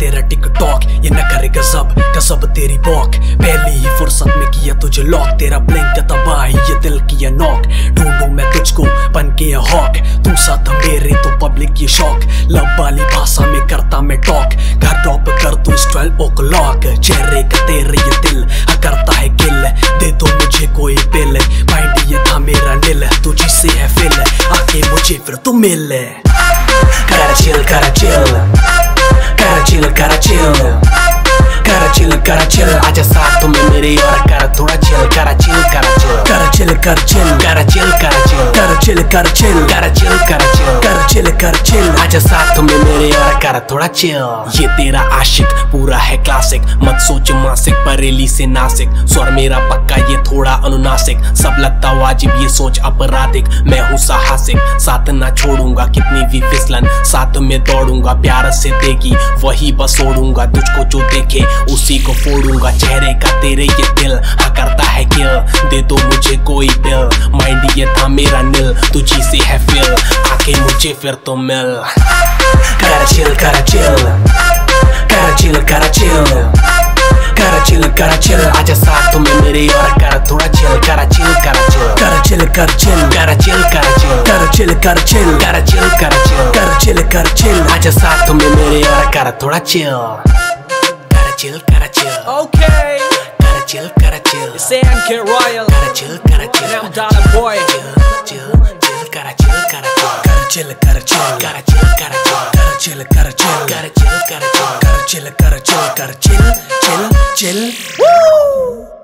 तेरा टिकटॉक, ये नखरे गजब कसब तेरी वॉक, पहली ही फुर्सत में किया तुझे लॉक, तेरा ब्लैंक का तबाही ये दिल किया नॉक, ढूंढू मैं तुझको बन के हॉक, तू साथ मेरे तो पब्लिक ये शौक, लब वाली भाषा में करता मैं टॉक, घर ड्रॉप कर तू इस 12 o'clock, चेहरे का तेरे ये दिल करता है किल, दे दो मुझे कोई पिल, माइंड ये था मेरा नील, तुझी से है फिल, आके मुझे फिर तू मिल। Karr chill, karr chill, karr chill, karr chill, karr chill, karr chill. आजा साथ तुम्हें मेरे और कर थोड़ा chill, karr chill, karr chill, karr chill, karr chill, karr chill, karr chill, karr chill, karr chill, karr chill, karr chill, karr chill, karr chill. आजा साथ तुम्हें मेरे और कर थोड़ा chill. ये तेरा आशिक पूरा है क्लासिक, मत सोच मासिक परेली से नासिक, स्वर मेरा पक्का ये थोड़ा अनुनासिक, सब लगता वाजिब ये सोच अपराधिक, मैं हूँ साहसिक, साथ ना छोड़ूंगा कितनी भी फिसलन, साथ में दौड़ूंगा प्यार से देगी वही बस ओढ़ूंगा, तुझको जो देखे उसी को फोड़ूंगा, चेहरे का तेरे ये दिल हाँ करता है किल, दे दो मुझे कोई बिल, माइंड ये था मेरा नील, तुझी से है फिल, आके मुझे फिर तो मिल। Karr chill, karr chill, karr chill, karr chill, karr chill, karr chill. आजा साथ तुम्हें मेरे और कर थोड़ा chill, karr chill, karr chill, karr chill, karr chill, karr chill, karr chill, karr chill, karr chill, karr chill, karr chill, karr chill, karr chill. आजा साथ तुम्हें मेरे और कर थोड़ा chill, karr chill, karr chill, okay, karr chill, karr chill. It's Ank Royal, karr chill, karr chill, now Dollar Boy, chill, chill, karr chill, karr chill, karr chill, karr chill, karr chill, karr chill, karr chill, karr chill, karr chill, karr chill, karr chill, karr chill, karr chill. Chill, chill, chill. Woo!